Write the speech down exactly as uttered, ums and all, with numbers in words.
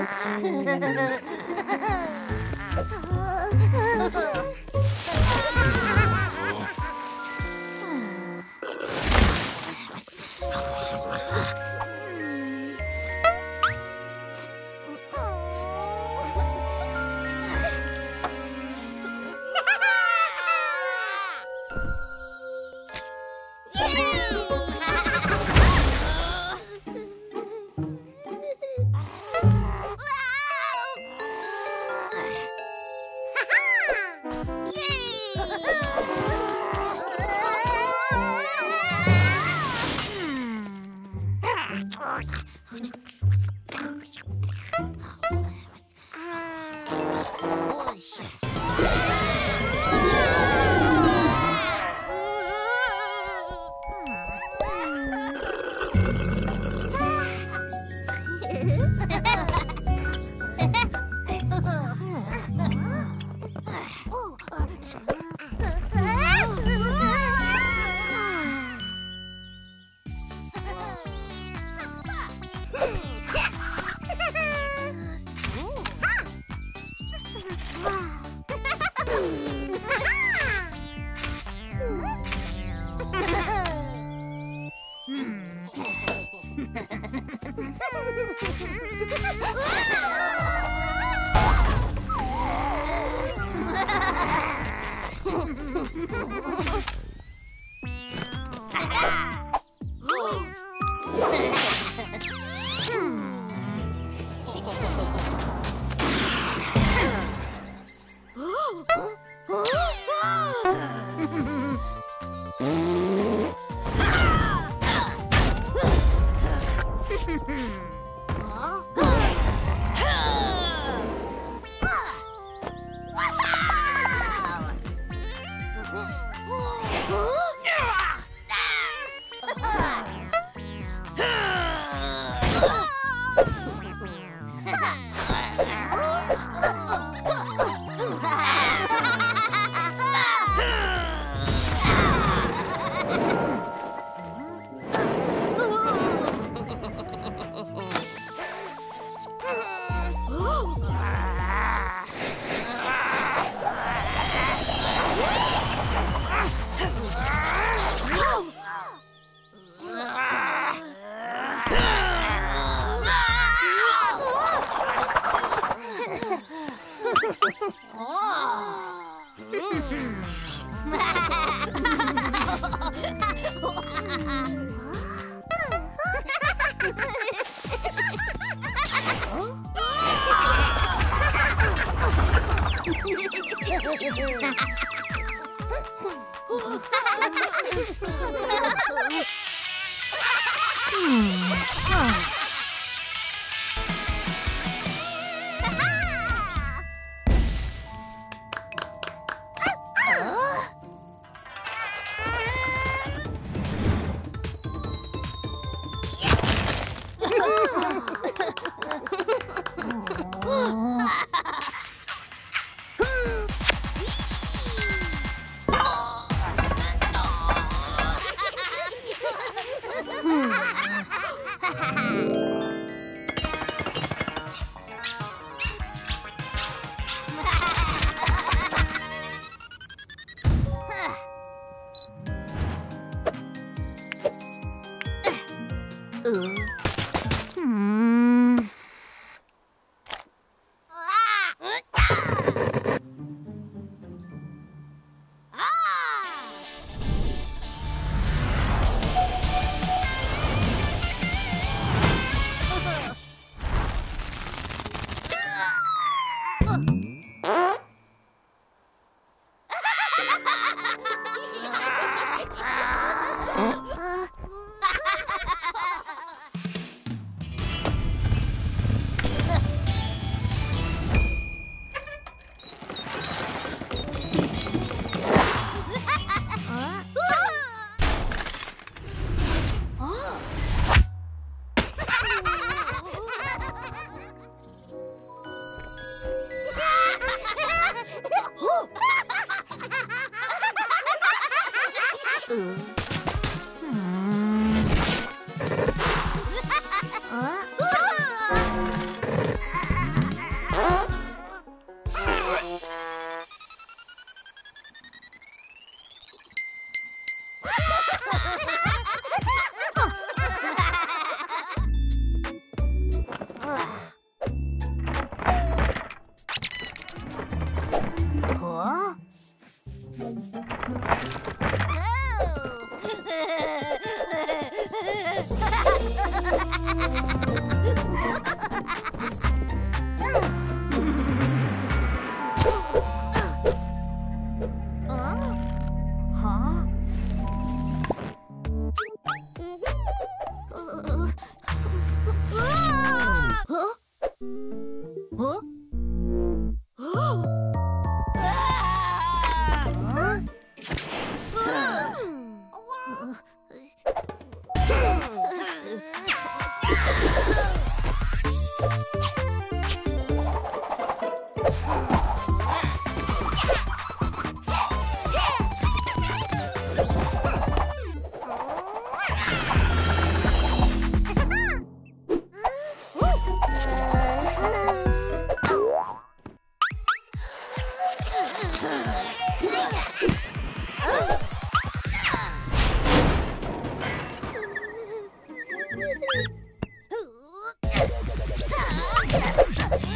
Ha ha ha! Huh? Huh? Huh?